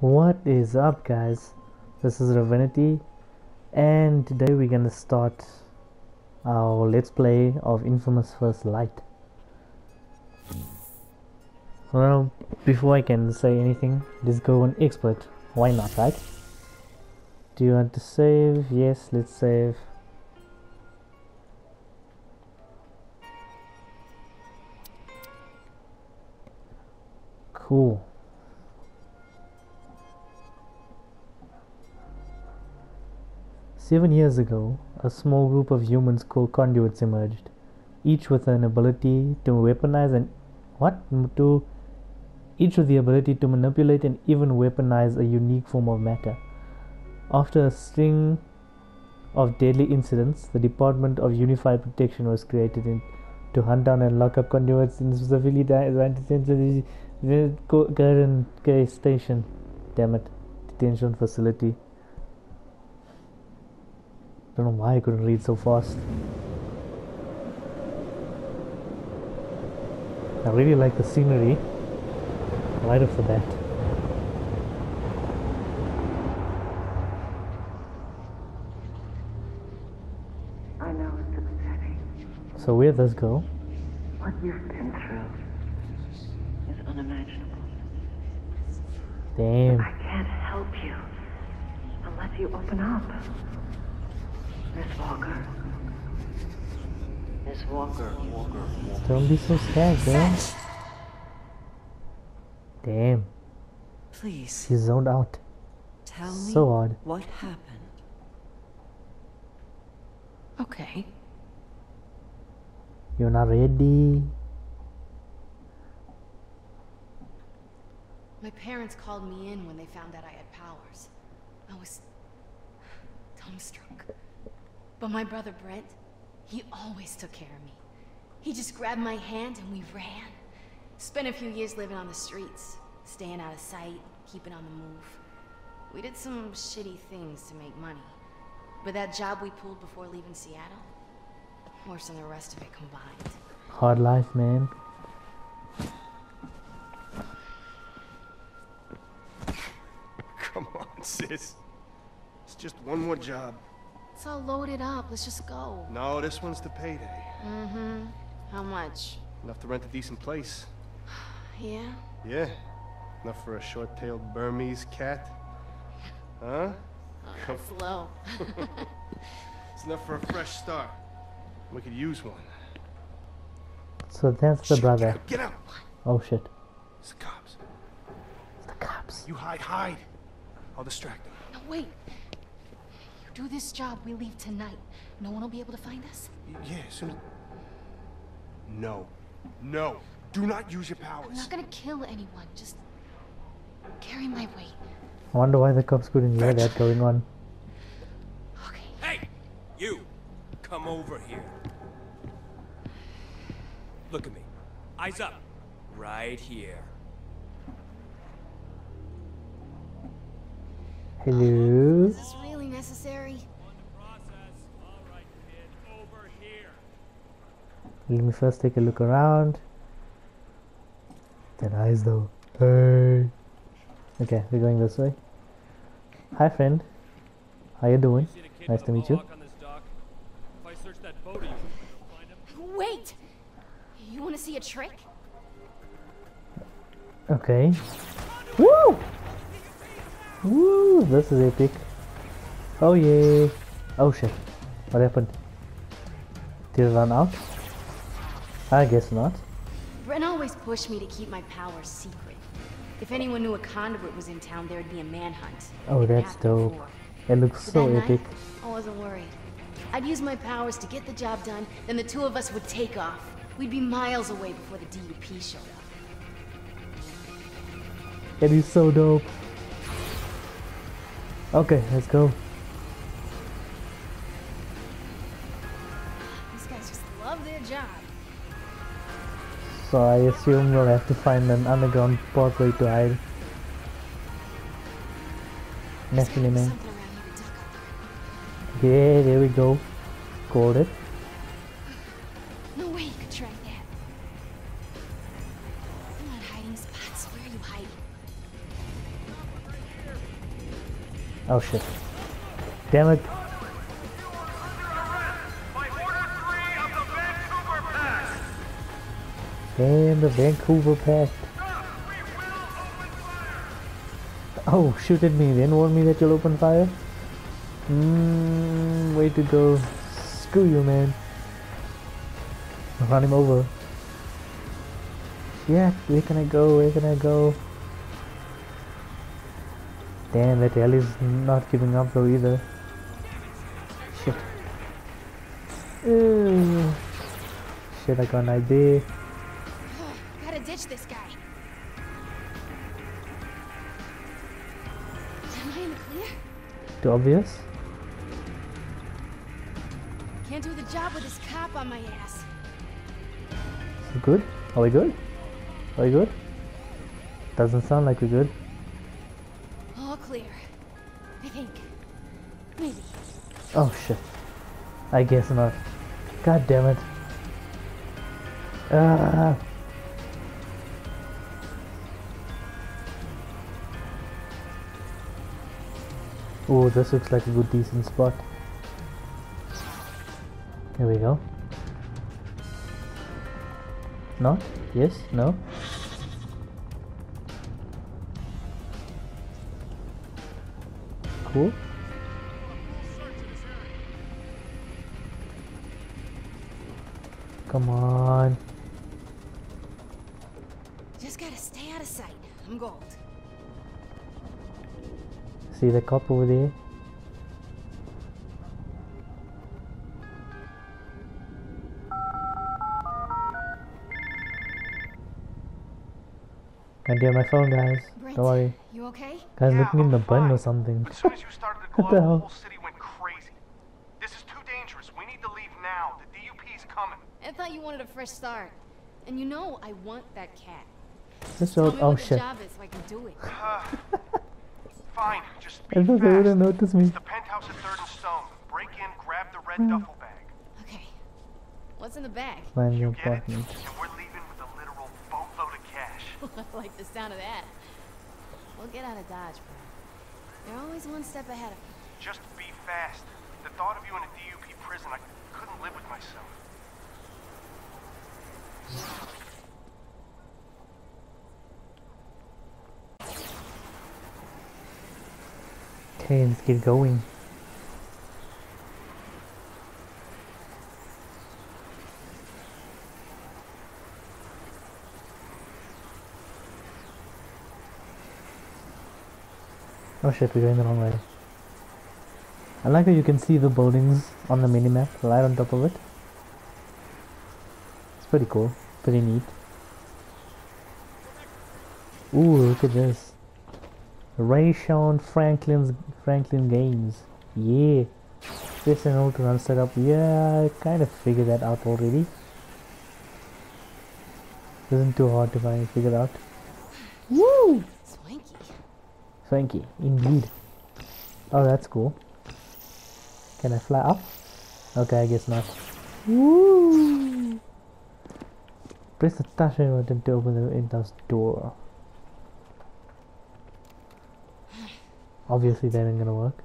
What is up, guys? This is Ravinity, and today we're gonna start our let's play of Infamous First Light. Well, before I can say anything, let's go on expert. Why not, right? Do you want to save? Yes, let's save. Cool. "7 years ago, a small group of humans called conduits emerged, each with an ability to weaponize and manipulate and even weaponize a unique form of matter. After a string of deadly incidents, the Department of Unified Protection was created to hunt down and lock up conduits in specifically detention facility." I don't know why I couldn't read so fast. I really like the scenery right off the bat. I know it's upsetting. So where'd this go? What you've been through is unimaginable. Damn. But I can't help you unless you open up. Miss Walker. Miss Walker. Don't be so scared, man. Damn. Please. She's zoned out. Tell me so odd. What happened? Okay. You're not ready. My parents called me in when they found out I had powers. I was dumbstruck. But my brother Brent, he always took care of me. He just grabbed my hand and we ran. Spent a few years living on the streets, staying out of sight, keeping on the move. We did some shitty things to make money. But that job we pulled before leaving Seattle, worse than the rest of it combined. Hard life, man. Come on, sis. It's just one more job. It's all loaded up. Let's just go. No, this one's the payday. Mm-hmm. How much? Enough to rent a decent place. Yeah? Yeah. Enough for a short-tailed Burmese cat. Huh? Oh, that's low. It's enough for a fresh start. We could use one. So that's the brother. Get out! Oh, shit. It's the cops. It's the cops. You hide. I'll distract them. No, wait. Do this job, we leave tonight. No one will be able to find us? Yeah, as soon as... No. No. Do not use your powers. I'm not gonna kill anyone. Just carry my weight. I wonder why the cops couldn't hear that going on. Okay. Hey! You! Come over here. Look at me. Eyes up. Right here. Hello? Is this really necessary? On the process. All right, kid. Over here. Let me first take a look around. That eyes though. Hey. Okay, we're going this way. Hi, friend. How you doing? Nice to meet you. Wait! You want to see a trick? Okay. Woo! Woo, this is epic. Oh yeah. Oh shit. What happened? Did it run out? I guess not. Brent always pushed me to keep my powers secret. If anyone knew a conduit was in town, there'd be a manhunt. Oh, that's dope. Before. It looks so epic. I wasn't worried. I'd use my powers to get the job done, then the two of us would take off. We'd be miles away before the DUP showed up. It is so dope. Okay, let's go. These guys just love their job. So I assume we'll have to find an underground pathway to hide. Nestily, man. Yeah, there we go. Called it. No way you could try that. I'm not hiding spots. Where are you hiding? Oh shit. Damn it. Damn the Vancouver Pact. Oh, shoot at me. They warn me that you'll open fire. Way to go. Screw you, man. Run him over. Yeah, where can I go? Where can I go? Damn, that Ellie's not giving up though either. Shit. Ew. Shit, I got an idea. Ditch this guy. Am I in the clear? Too obvious? Can't do the job with this cop on my ass. Good? Are we good? Are we good? Doesn't sound like we're good. All clear. I think. Maybe. Oh shit. I guess not. God damn it. Oh, this looks like a good decent spot. Here we go. Not? Yes? No? Cool. Come on. Just gotta stay out of sight. I'm gold. See the cop over there? I get my phone, guys. Brent, don't worry. You okay? Guys, yeah, looking I'm in the fine. Bun or something. As soon as you started to glow, the whole city went crazy. This is too dangerous. We need to leave now. The DUP's coming. I thought you wanted a fresh start. And you know I want that cat. Just old, oh shit. Job is so I can do it. Fine, just be fast. They wouldn't notice me. It's the penthouse at 3rd and Stone. Break in, grab the red duffel bag. Okay. What's in the bag? Find your apartment. And we're leaving with a literal boatload of cash. I like the sound of that. We'll get out of Dodge, bro. You're always one step ahead of me. Just be fast. The thought of you in a DUP prison, I couldn't live with myself. Okay, let's get going. Oh shit, we're going the wrong way. I like how you can see the buildings on the minimap right on top of it. It's pretty cool, pretty neat. Ooh, look at this. Rayshawn Franklin Games. Yeah. This and all to run set up. Yeah, I kind of figured that out already. Isn't too hard to find figure out. Woo! Swanky. Swanky, indeed. Oh, that's cool. Can I fly up? Okay, I guess not. Woo! Press the touch button to open the entrance door. Obviously that ain't gonna work.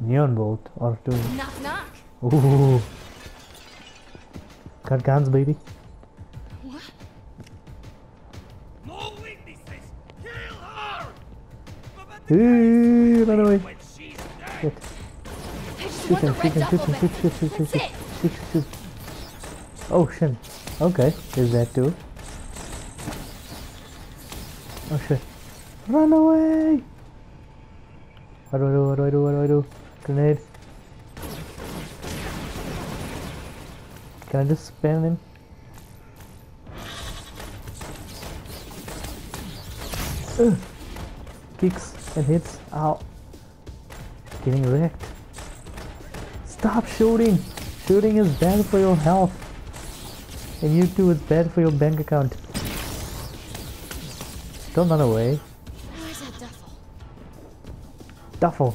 Neon bolt or two. Knock knock. Ooh. Got guns, baby. What? No weaknesses. Kill her. Hey, run away. Shit. Shoot him, shoot him, shoot him, shoot, shoot, shoot, shoot, shoot, shoot. Oh shit. Okay, there's that too. Oh shit. Run away! What do I do? What do I do? What do I do? Grenade. Can I just spam him? Ugh. Kicks and hits. Ow. Getting wrecked. Stop shooting! Shooting is bad for your health. And you too, it's bad for your bank account. Don't run away. Duffel.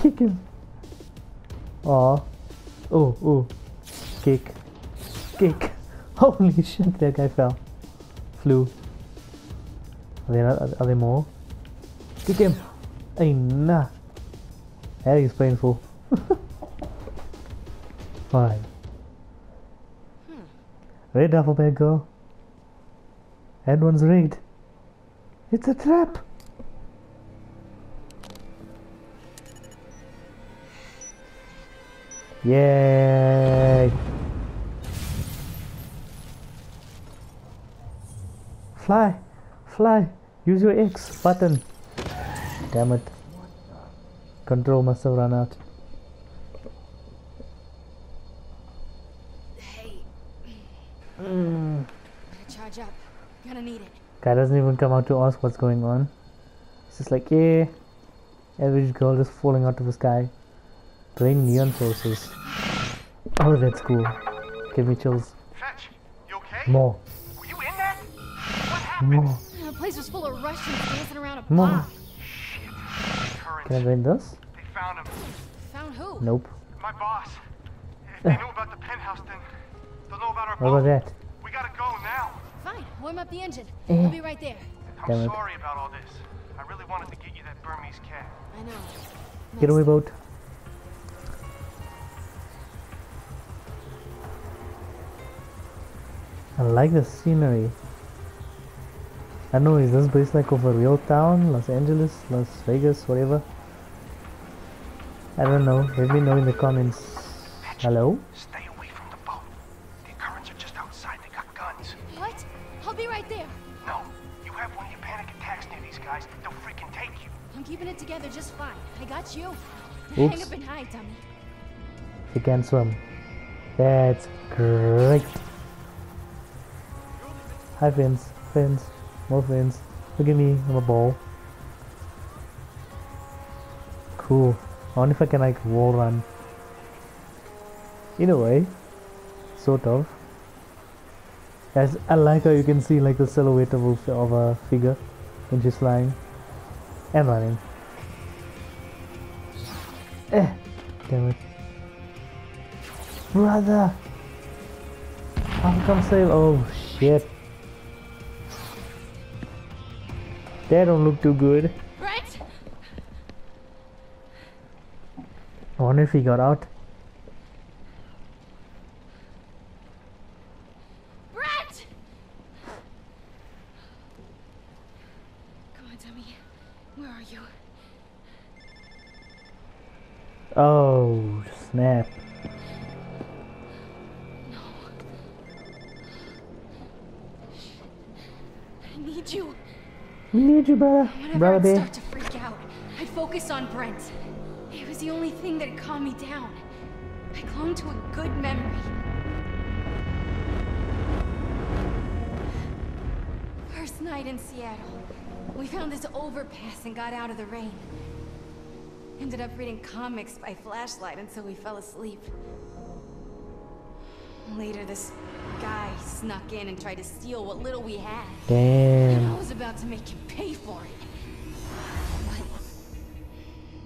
Kick him. Aw. Ooh, ooh. Kick. Kick. Holy shit, that guy fell. Flew. Are there more? Kick him! Hey, nah! That is painful. Fine. Red alphabet. That one's rigged. It's a trap! Yay! Fly! Fly! Use your X button! Damn it. Control must have run out. Hey. I'm gonna charge up. Gonna need it. Guy doesn't even come out to ask what's going on. It's just like, yeah. Average girl just falling out of the sky. Playing neon forces. Oh, that's cool. Give me chills. Fetch, you okay? More. Were you in there? What happened? More. The place was full of Russians dancing around a block. Shit. Can I win this? They found him. Found who? Nope. My boss. If they knew about the penthouse, then they'll know about our boat. What about that? We gotta go now. Fine. Warm up the engine. We'll be right there. I'm sorry about all this. I really wanted to get you that Burmese cat. I know. Nice. Get away, boat. I like the scenery. I know, is this based like over a real town? Los Angeles, Las Vegas, whatever? I don't know. Let me know in the comments. Hello? Stay away from the boat. The currents are just outside. They got guns. What? I'll be right there. No. You have one of your panic attacks near these guys. They'll freaking take you. I'm keeping it together just fine. I got you. Oops. Hang up and hide, dummy. She can swim. That's great. Hi fins, fins, more fins, look at me, I'm a ball. Cool, I wonder if I can like wall run. In a way, sort of. As I like how you can see like the silhouette of a figure when she's flying and running. Damn it. Brother! I'll come save, oh shit. They don't look too good. Brent! I wonder if he got out. Brent! Come on, dummy. Where are you? Oh, snap. No. I need you. We need you, brother. Whenever I start to freak out, I focus on Brent. It was the only thing that calmed me down. I clung to a good memory. First night in Seattle, we found this overpass and got out of the rain. Ended up reading comics by flashlight until we fell asleep. Later, this guy snuck in and tried to steal what little we had. Damn. And I was about to make him pay for it. But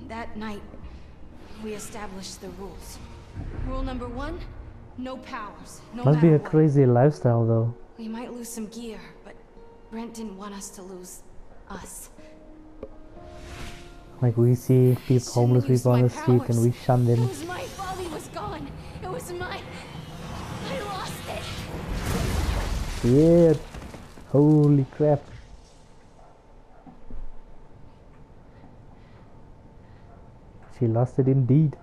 that night, we established the rules. Rule number one, no powers. No Must be a crazy lifestyle, though. We might lose some gear, but Brent didn't want us to lose us. Like, we see these homeless people on the street and we shun them. It was my fault he was gone. It was my... Yeah, holy crap. She lost it indeed.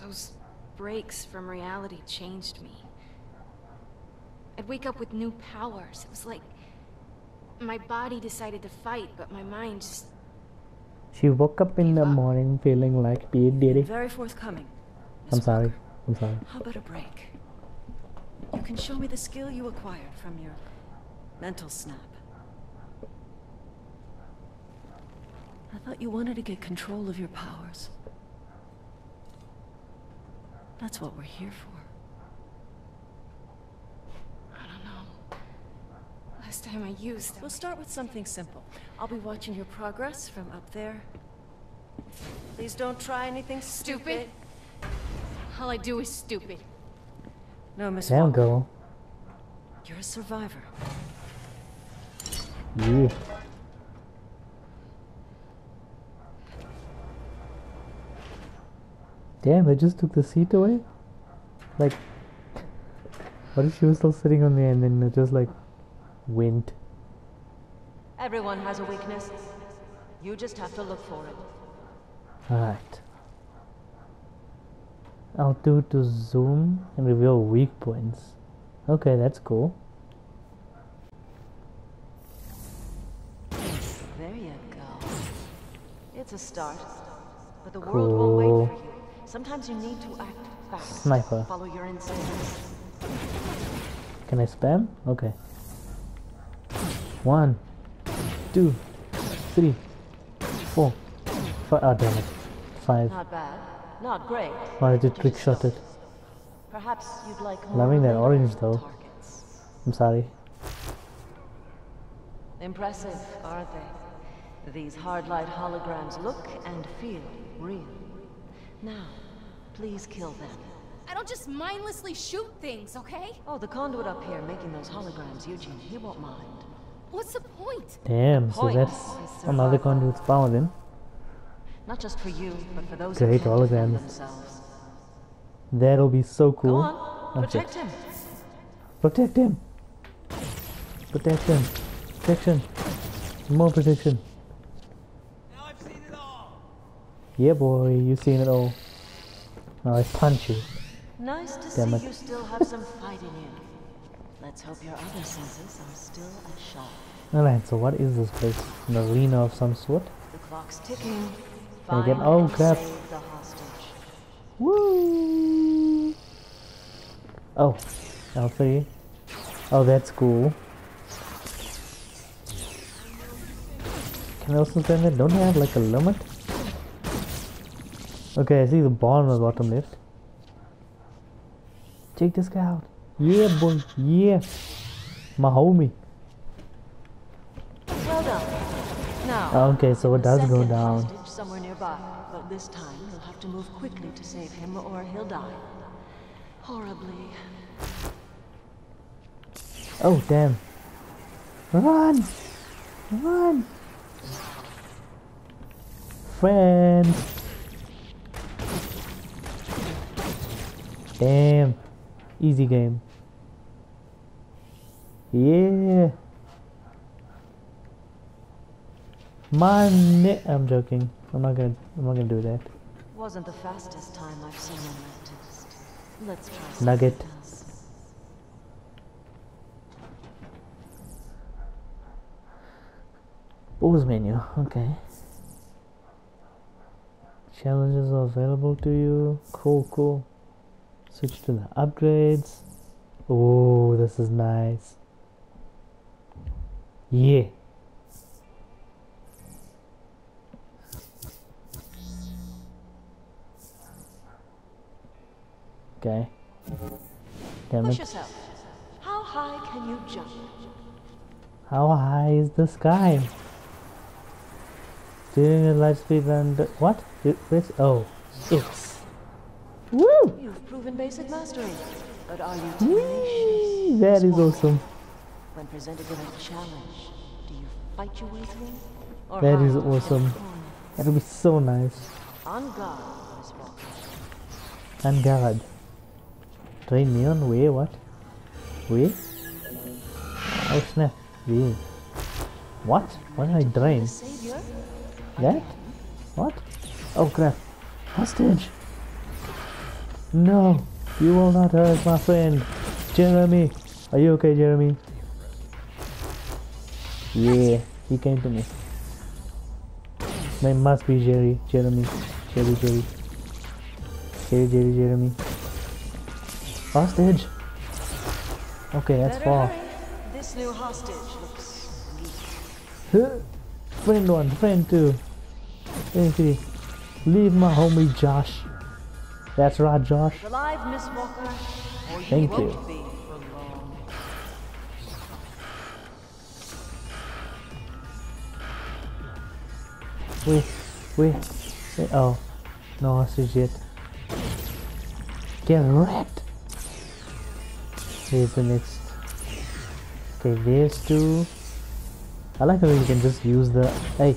Those breaks from reality changed me. I'd wake up with new powers. It was like my body decided to fight, but my mind just... She woke up in the morning feeling like being dirty. Very forthcoming. I'm sorry. I'm sorry. How about a break? You can show me the skill you acquired from your mental snap. I thought you wanted to get control of your powers. That's what we're here for. I don't know. Last time I used them. We'll start with something simple. I'll be watching your progress from up there. Please don't try anything stupid. All I do is stupid. No, Miss Walker. Go. You're a survivor. Ooh. Damn, I just took the seat away? Like, what if she was still sitting on there and then it just like went? Everyone has a weakness. You just have to look for it. Alright. I'll do to zoom and reveal weak points. Okay, that's cool. There you go. It's a start. But the world will wait for you. Sometimes you need to act fast. Sniper. Follow your instincts. Can I spam? Okay. 1, 2, 3, 4, 5. Oh, damn it. 5. Not bad. Not great. Why did you trick shot it? Perhaps you'd like more. Loving that orange though. Targets. I'm sorry. Impressive, aren't they? These hard light holograms look and feel real. Now, please kill them. I don't just mindlessly shoot things, okay? Oh, the conduit up here making those holograms, Eugene, he won't mind. What's the point? Damn, so that's another conduit's power then. Not just for you, but for those who can't defend themselves. That'll be so cool. Go on, protect him. Protect him. Protect him. Protection. More protection. Now I've seen it all. Yeah, boy, you've seen it all. Now I punch you. Nice to see you still have some fight in you. Let's hope your other senses are still as sharp. Alright, so what is this place? An arena of some sort? The clock's ticking. Again, oh crap! Woo! Oh, L3. Oh, that's cool. Can I also spend it? Don't I have like a limit? Okay, I see the ball on the bottom left. Check this guy out. Yeah, boy. Yeah, my homie. Well done. Now, okay, so it does go down. Somewhere nearby, but this time you'll have to move quickly to save him or he'll die. Horribly. Oh, damn. Run! Run! Friend! Damn. Easy game. Yeah! I'm joking. I'm not gonna do that. Wasn't the fastest time I've seen on that test. Let's try Nugget. Else. Pause menu. Okay. Challenges are available to you. Cool, cool. Switch to the upgrades. Oh, this is nice. Yeah. Okay. Damn it. Push yourself. How high can you jump? How high is the sky? Doing a light speed and what? This? Oh, it's. Woo! You've proven basic mastery, but are you tenacious? That is awesome. When presented with a challenge, do you fight your way through? Or that is awesome. That'll be so nice. On guard, Miss Walker. On guard. Try neon way, what? Way? Oh snap, way. What? Why did I drain? That? What? Oh crap. Hostage! No! You will not hurt my friend! Jeremy! Are you okay, Jeremy? Yeah, he came to me. They must be Jeremy. Hostage? Okay, that's far. This new hostage looks weak. Friend 1, friend 2, friend 3. Leave my homie Josh. That's right, Josh. Alive, Miss Walker, or thank you. Be for long. Wait. Oh, no hostage yet. Get wrecked. Here's the next Okay, there's two. I like the way we can just use the... Hey!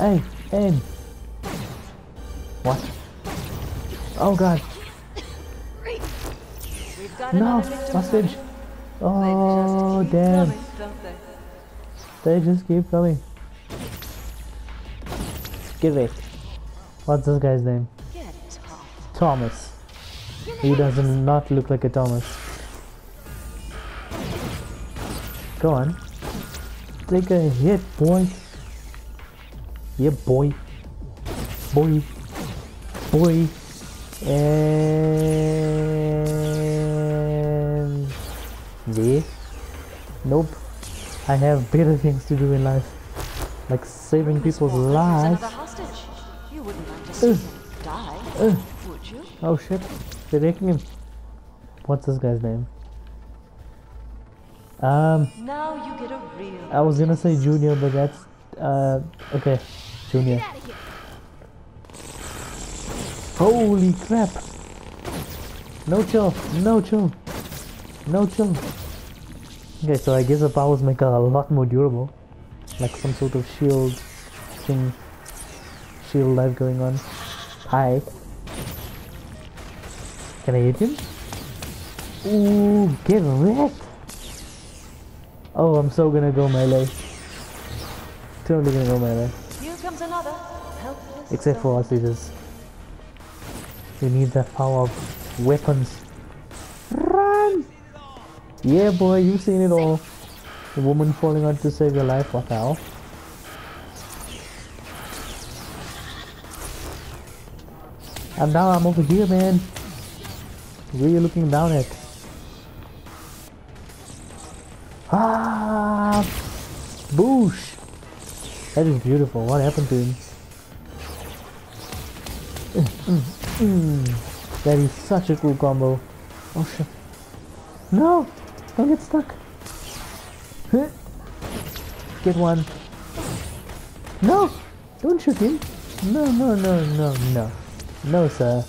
Aim! What? Oh god! We've got no! Hostage! Oh damn! They just keep coming. Get away. What's this guy's name? Thomas. He does not look like a Thomas. Go on. Take a hit, boy. Yeah, boy. Boy. Boy. And... yeah. Nope. I have better things to do in life. Like saving people's lives. You wouldn't like to see him die, would you? Oh shit. They're taking him. What's this guy's name? Now you get a real... I was gonna say Junior, but that's okay. Junior. Holy crap! No chill. Okay, so I guess the powers make her a lot more durable. Like some sort of shield thing. Shield life going on. Hi. Can I hit him? Ooh, get wrecked! Oh, I'm so gonna go melee. Totally gonna go melee. Here comes another helpless. Except for us, leaders. We need the power of weapons. Run! Yeah, boy, you've seen it all. The woman falling out to save your life. What the hell? And now I'm over here, man. Where are you looking down at? Ah, boosh! That is beautiful. What happened to him? That is such a cool combo. Oh shit! No! Don't get stuck. Get one. No! Don't shoot him. No. No, sir.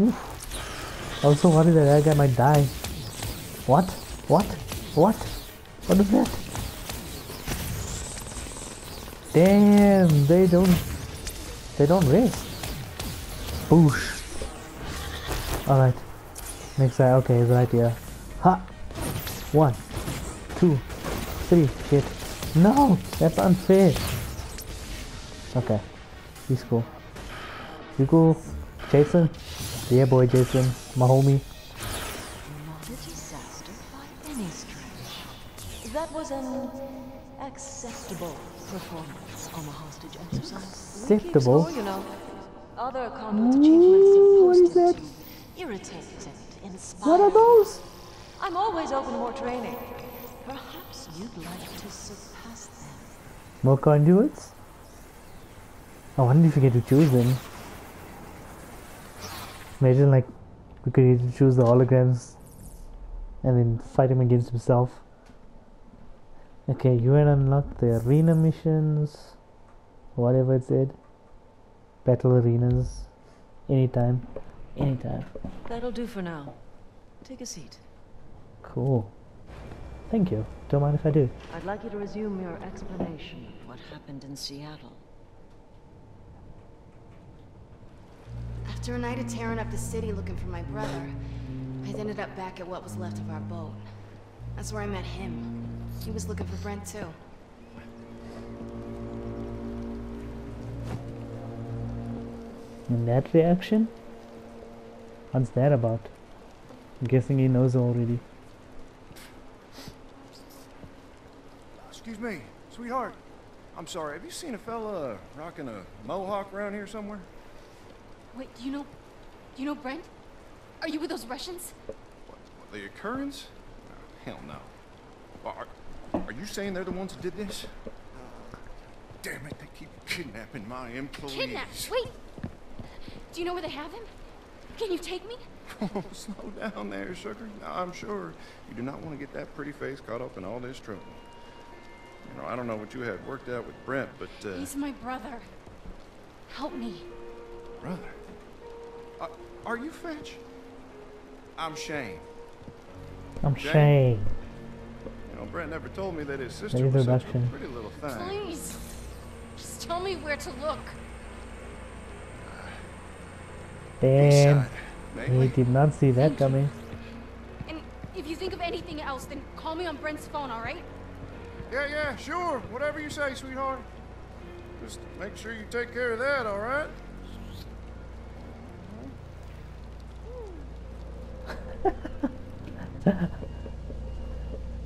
Oof. Also worried that guy might die. What? What is that? Damn, they don't race. Boosh. Alright. Next guy, okay, he's right here. Ha! 1, 2, 3, shit. No! That's unfair. Okay. He's cool. You cool? Jason? Yeah boy, Jason. My homie. That was an acceptable performance on the hostage exercise. Acceptable? We keep score, you know. Other combat achievements supposed to irritate and inspire. What are those? I'm always open to more training. Perhaps you'd like to surpass them. More conduits? Oh, I didn't forget to choose them. Imagine like we could choose the holograms and then fight him against himself. Okay, you had unlocked the arena missions, whatever it said. Battle arenas. Anytime. That'll do for now. Take a seat. Cool. Thank you. Don't mind if I do. I'd like you to resume your explanation of what happened in Seattle. After a night of tearing up the city looking for my brother, I ended up back at what was left of our boat. That's where I met him. He was looking for Brent too. And that reaction? What's that about? I'm guessing he knows already. Excuse me, sweetheart. I'm sorry, have you seen a fella rocking a mohawk around here somewhere? Wait, you know Brent? Are you with those Russians? What the occurrence? Oh, hell no. Are you saying they're the ones who did this? Damn it, they keep kidnapping my employees. Kidnapped? Wait! Do you know where they have him? Can you take me? Oh, slow down there, sugar. No, I'm sure you do not want to get that pretty face caught up in all this trouble. You know, I don't know what you had worked out with Brent, but... he's my brother. Help me. Brother? Are you Fetch? I'm Shane. I'm Shane. You know, Brent never told me that his sister was such a pretty little thing. Please, just tell me where to look. Damn, he did not see that coming. And if you think of anything else, then call me on Brent's phone, all right? Yeah, yeah, sure. Whatever you say, sweetheart. Just make sure you take care of that, all right?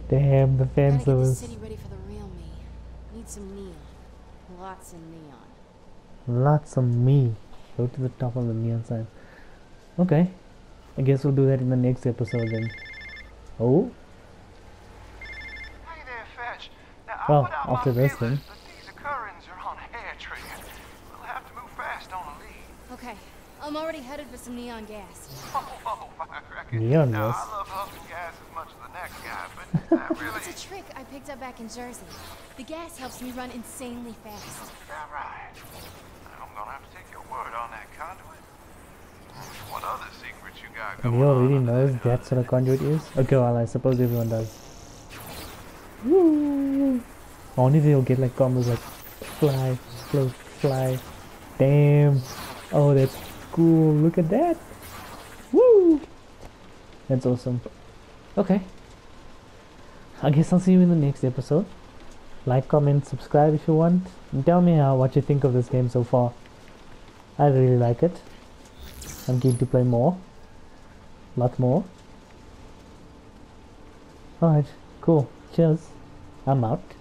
Damn, the fans of us. City ready for the real me. Need some neon. Lots of neon. Lots of me. Go to the top of the neon sign. Okay. I guess we'll do that in the next episode then. Oh. Hey there, Fetch. Now, well, after this then. These occurrences are on hair trigger. We'll have to move fast on a lead. Okay. I'm already headed for some neon gas. Neon gas? I love huffing gas as much as the next guy, but that really... It's a trick I picked up back in Jersey. The gas helps me run insanely fast. Is that right? I'm gonna have to take your word on that conduit. What other secrets you got going on? You already know that's what a conduit is? Okay, well, I suppose everyone does. Woo! Only they'll get like combos like fly, float, fly. Damn. Oh, that's cool. Look at that. Woo! That's awesome. Okay. I guess I'll see you in the next episode. Like, comment, subscribe if you want. And tell me what you think of this game so far. I really like it. I'm keen to play more. Lot more. Alright, cool. Cheers. I'm out.